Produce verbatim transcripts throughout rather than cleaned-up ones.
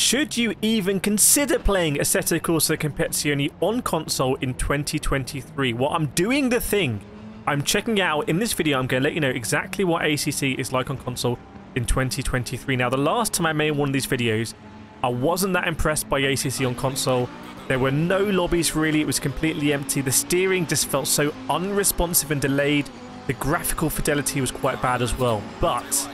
Should you even consider playing Assetto Corsa Competizione on console in twenty twenty-three? Well, I'm doing the thing. I'm checking out in this video. I'm going to let you know exactly what A C C is like on console in twenty twenty-three. Now, the last time I made one of these videos, I wasn't that impressed by A C C on console. There were no lobbies really, it was completely empty. The steering just felt so unresponsive and delayed. The graphical fidelity was quite bad as well. But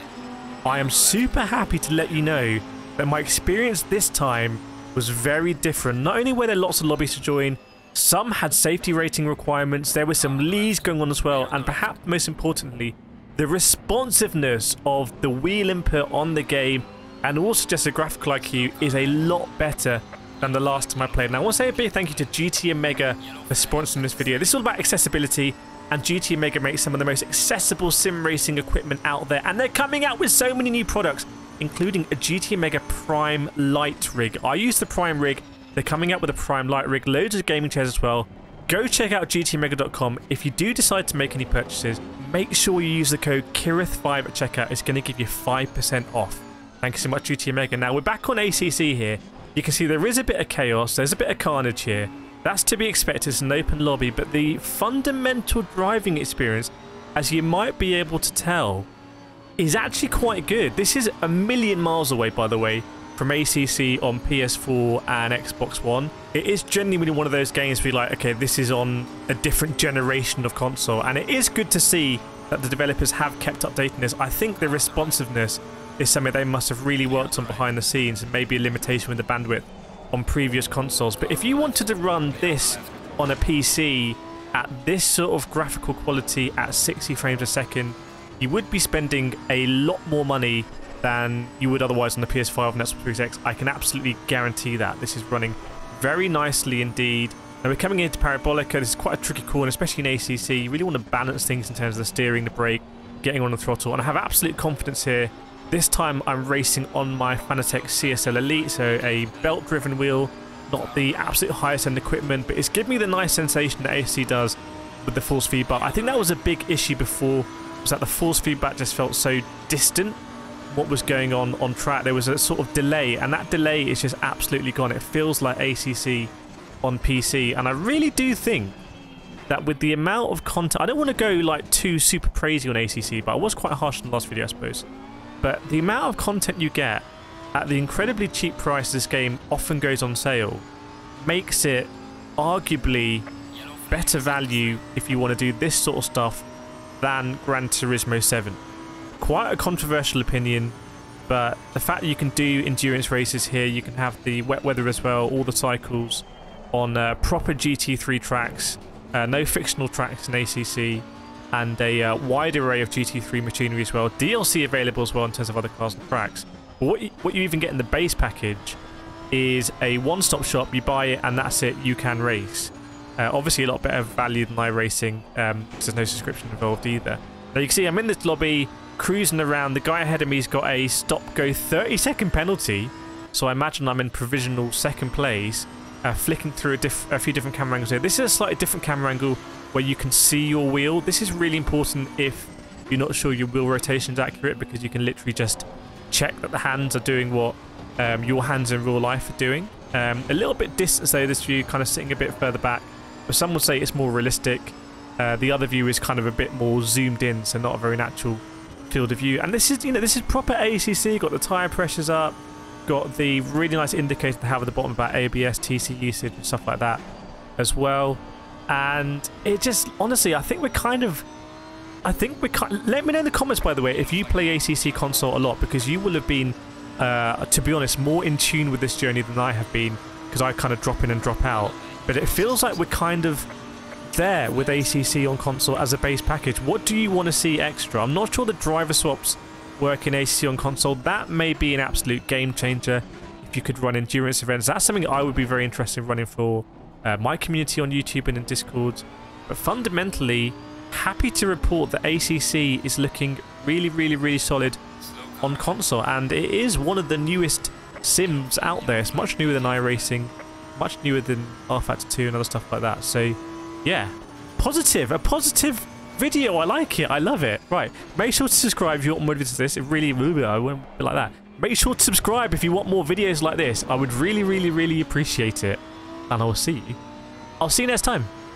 I am super happy to let you know that my experience this time was very different. Not only were there lots of lobbies to join, some had safety rating requirements, there were some leagues going on as well, and perhaps most importantly, the responsiveness of the wheel input on the game and also just the graphical I Q is a lot better than the last time I played. And I want to say a big thank you to G T Mega for sponsoring this video. This is all about accessibility, and G T Mega makes some of the most accessible sim racing equipment out there, and they're coming out with so many new products, including a G T Mega Prime Light rig. I use the Prime rig, they're coming out with a Prime Light rig, loads of gaming chairs as well. Go check out G T mega dot com. If you do decide to make any purchases, make sure you use the code Kirith five at checkout. It's going to give you five percent off. Thank you so much, G T Mega. Now, we're back on A C C here. You can see there is a bit of chaos, there's a bit of carnage here. That's to be expected, it's an open lobby, but the fundamental driving experience, as you might be able to tell, is actually quite good. This is a million miles away, by the way, from A C C on P S four and Xbox One. It is genuinely one of those games where you're like, okay, this is on a different generation of console, and it is good to see that the developers have kept updating this. I think the responsiveness is something they must have really worked on behind the scenes, and maybe a limitation with the bandwidth on previous consoles. But if you wanted to run this on a P C at this sort of graphical quality at sixty frames a second, you would be spending a lot more money than you would otherwise on the P S five and Xbox Series X. I can absolutely guarantee that. This is running very nicely indeed. Now, we're coming into Parabolica. This is quite a tricky corner, especially in A C C. You really want to balance things in terms of the steering, the brake, getting on the throttle, and I have absolute confidence here. This time I'm racing on my Fanatec C S L Elite, so a belt-driven wheel, not the absolute highest-end equipment, but it's giving me the nice sensation that A C C does with the force feedback. I think that was a big issue before, was that the force feedback just felt so distant. What was going on on track, there was a sort of delay, and that delay is just absolutely gone. It feels like A C C on P C, and I really do think that with the amount of content, I don't want to go like too super crazy on A C C, but I was quite harsh in the last video, I suppose. But the amount of content you get at the incredibly cheap price this game often goes on sale makes it arguably better value if you want to do this sort of stuff than Gran Turismo seven. Quite a controversial opinion, but the fact that you can do endurance races here, you can have the wet weather as well, all the cycles on uh, proper G T three tracks, uh, no fictional tracks in A C C, and a uh, wide array of G T three machinery as well. D L C available as well in terms of other cars and tracks. But what you, what you even get in the base package is a one-stop shop. You buy it and that's it, you can race. Uh, obviously a lot better value than iRacing, um, because there's no subscription involved either. Now you can see I'm in this lobby, cruising around. The guy ahead of me's got a stop-go thirty second penalty, so I imagine I'm in provisional second place, uh, flicking through a, diff a few different camera angles here. This is a slightly different camera angle, where you can see your wheel. This is really important if you're not sure your wheel rotation is accurate, because you can literally just check that the hands are doing what um, your hands in real life are doing. Um, a little bit distance though, this view kind of sitting a bit further back, but some would say it's more realistic. Uh, the other view is kind of a bit more zoomed in, so not a very natural field of view. And this is, you know, this is proper A C C. Got the tire pressures up, got the really nice indicator they have at the bottom about A B S, T C usage and stuff like that as well. And it just, honestly, I think we're kind of, I think we're kind of, let me know in the comments, by the way, if you play A C C console a lot, because you will have been, uh, to be honest, more in tune with this journey than I have been, because I kind of drop in and drop out. But it feels like we're kind of there with A C C on console as a base package. What do you want to see extra? I'm not sure the driver swaps work in A C C on console. That may be an absolute game changer if you could run endurance events. That's something I would be very interested in running for Uh, my community on YouTube and in Discord. But fundamentally, happy to report that A C C is looking really, really, really solid on console, and it is one of the newest sims out there. It's much newer than iRacing, much newer than R Factor two and other stuff like that. So yeah, positive, a positive video. I like it, I love it. Right, make sure to subscribe if you want more videos to this. It really, really, I won't be like that. Make sure to subscribe if you want more videos like this. I would really, really, really appreciate it. And I will see you. I'll see you next time.